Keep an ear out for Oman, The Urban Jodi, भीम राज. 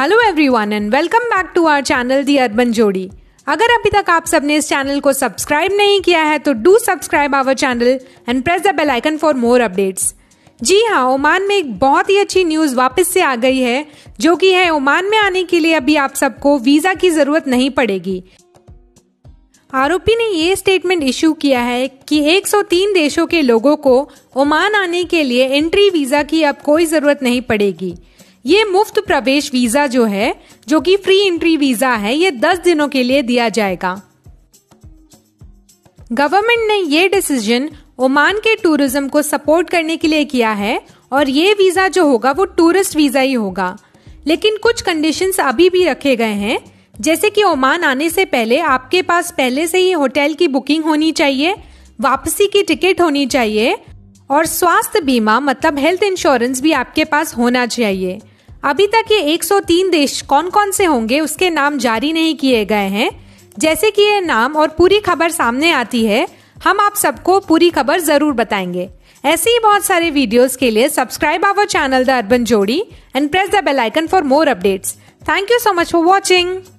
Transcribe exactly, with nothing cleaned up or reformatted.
Hello everyone and welcome back to our channel the urban Jodi. अगर अभी तक आप सबने इस चैनल को सब्सक्राइब नहीं किया है तो do subscribe our channel and press the bell icon for more updates. जी हाँ, ओमान में एक बहुत ही अच्छी न्यूज़ वापस से आ गई है, जो कि है ओमान में आने के लिए अभी आप सबको वीज़ा की ज़रूरत नहीं पड़ेगी। आरोपी ने ये स्टेटमेंट इशू किया है कि एक सौ तीन देशों के लोगों को ओमान आने के लिए एंट्री वीज़ा की अब कोई ज़रूरत नहीं पड़ेगी। ये मुफ्त प्रवेश वीज़ा जो है, जो कि फ्री एंट्री वीज़ा है, ये दस दिनों के लिए दिया जाएगा। गवर्नमेंट ने ये डिसीजन ओमान के टूरिज्म को सपोर्ट करने के लिए किया है और ये वीज़ा जो होगा वो टूरिस्ट वीज़ा ही होगा, लेकिन कुछ कंडीशंस अभी भी रखे गए हैं, जैसे कि ओमान आने से पहले आपके पास पहले से ही होटल की बुकिंग होनी चाहिए, वापसी की टिकट होनी चाहिए और स्वास्थ्य बीमा मतलब हेल्थ इंश्योरेंस भी आपके पास होना चाहिए। अभी तक ये एक सौ तीन देश कौन कौन से होंगे उसके नाम जारी नहीं किए गए हैं। जैसे कि ये नाम और पूरी खबर सामने आती है, हम आप सबको पूरी खबर ज़रूर बताएंगे। ऐसे ही बहुत सारे वीडियोज़ के लिए subscribe our channel the urban Jodi and press the bell icon for more updates. Thank you so much for watching.